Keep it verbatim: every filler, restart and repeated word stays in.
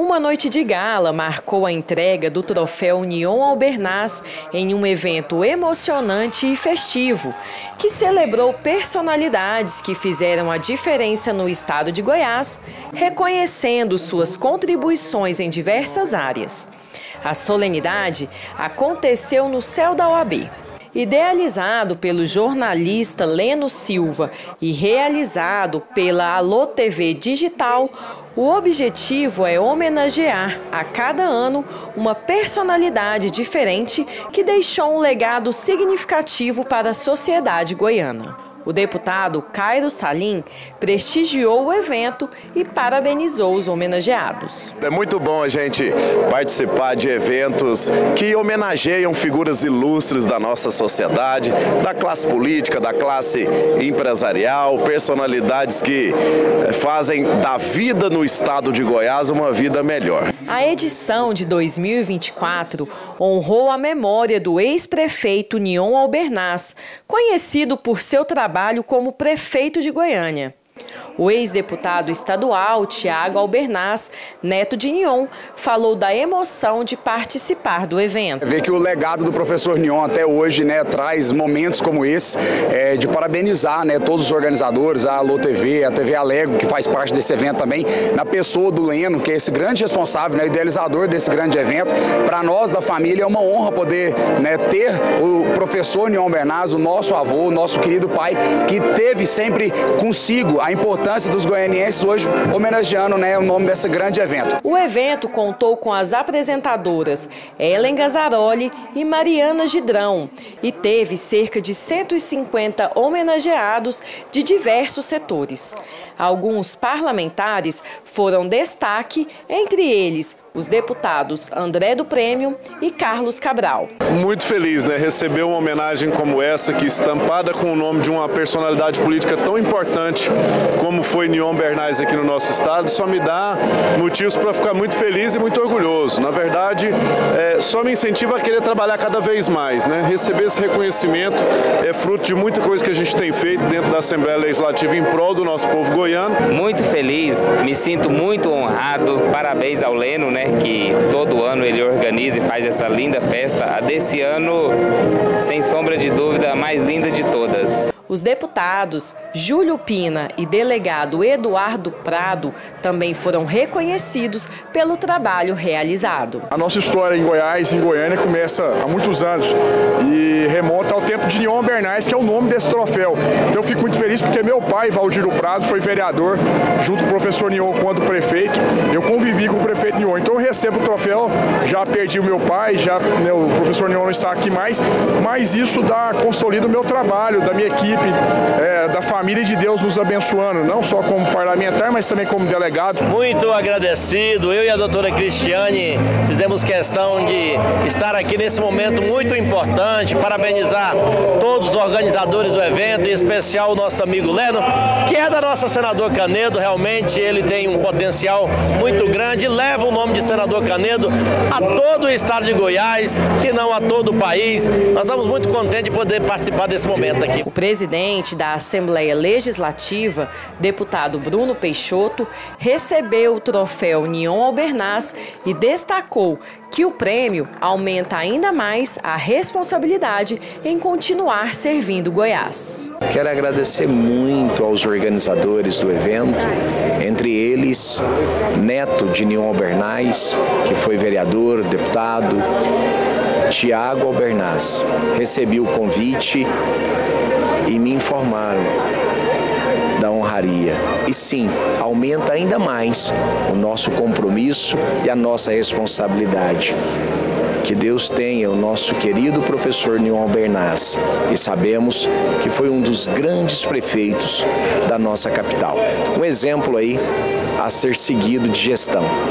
Uma noite de gala marcou a entrega do troféu Nion Albernaz em um evento emocionante e festivo, que celebrou personalidades que fizeram a diferença no estado de Goiás, reconhecendo suas contribuições em diversas áreas. A solenidade aconteceu no C E L da O A B. Idealizado pelo jornalista Leno Silva e realizado pela Alô T V Digital, o objetivo é homenagear, a cada ano, uma personalidade diferente que deixou um legado significativo para a sociedade goiana. O deputado Cairo Salim prestigiou o evento e parabenizou os homenageados. É muito bom a gente participar de eventos que homenageiam figuras ilustres da nossa sociedade, da classe política, da classe empresarial, personalidades que fazem da vida no estado de Goiás uma vida melhor. A edição de dois mil e vinte e quatro honrou a memória do ex-prefeito Nion Albernaz, conhecido por seu trabalho como prefeito de Goiânia. O ex-deputado estadual Thiago Albernaz, neto de Nion, falou da emoção de participar do evento. Ver que o legado do professor Nion até hoje, né, traz momentos como esse, é, de parabenizar, né, todos os organizadores, a Alô T V, a T V Alego, que faz parte desse evento também, na pessoa do Leno, que é esse grande responsável, né, idealizador desse grande evento. Para nós da família é uma honra poder, né, ter o professor Nion Albernaz, o nosso avô, o nosso querido pai, que teve sempre consigo a A importância dos goianienses hoje homenageando, né, o nome desse grande evento. O evento contou com as apresentadoras Helen Ganzaroli e Mariana Gidrão e teve cerca de cento e cinquenta homenageados de diversos setores. Alguns parlamentares foram destaque, entre eles os deputados André do Prêmio e Karlos Cabral. Muito feliz, né, receber uma homenagem como essa, que estampada com o nome de uma personalidade política tão importante como foi Nion Albernaz aqui no nosso estado, só me dá motivos para ficar muito feliz e muito orgulhoso. Na verdade, é, só me incentiva a querer trabalhar cada vez mais, né? Receber esse reconhecimento é fruto de muita coisa que a gente tem feito dentro da Assembleia Legislativa em prol do nosso povo goiano. Muito feliz, me sinto muito honrado. Parabéns ao Leno, né, que todo ano ele organiza e faz essa linda festa. A desse ano, sem sombra de dúvida, a mais linda de todas. Os deputados Júlio Pina e delegado Eduardo Prado também foram reconhecidos pelo trabalho realizado. A nossa história em Goiás, em Goiânia, começa há muitos anos e remonta ao tempo de Nion Albernaz, que é o nome desse troféu. Então eu fico muito feliz porque meu pai, Valdir do Prado, foi vereador junto com o professor Nion quando prefeito. Eu convivi com o prefeito Nion, então eu recebo o troféu, já perdi o meu pai, já, né, o professor Nion não está aqui mais, mas isso dá, consolida o meu trabalho, da minha equipe. É, da família de Deus nos abençoando, não só como parlamentar, mas também como delegado. Muito agradecido, eu e a doutora Cristiane fizemos questão de estar aqui nesse momento muito importante, parabenizar todos os organizadores do evento, em especial o nosso amigo Leno, que é da nossa senador Canedo. Realmente ele tem um potencial muito grande, leva o nome de senador Canedo a todo o estado de Goiás, que não a todo o país. Nós estamos muito contentes de poder participar desse momento aqui. O presidente Presidente da Assembleia Legislativa, deputado Bruno Peixoto, recebeu o troféu Nion Albernaz e destacou que o prêmio aumenta ainda mais a responsabilidade em continuar servindo Goiás. Quero agradecer muito aos organizadores do evento, entre eles neto de Nion Albernaz, que foi vereador, deputado, Thiago Albernaz. Recebi o convite e me informaram da honraria. E sim, aumenta ainda mais o nosso compromisso e a nossa responsabilidade. Que Deus tenha o nosso querido professor Nion Albernaz, e sabemos que foi um dos grandes prefeitos da nossa capital. Um exemplo aí a ser seguido de gestão.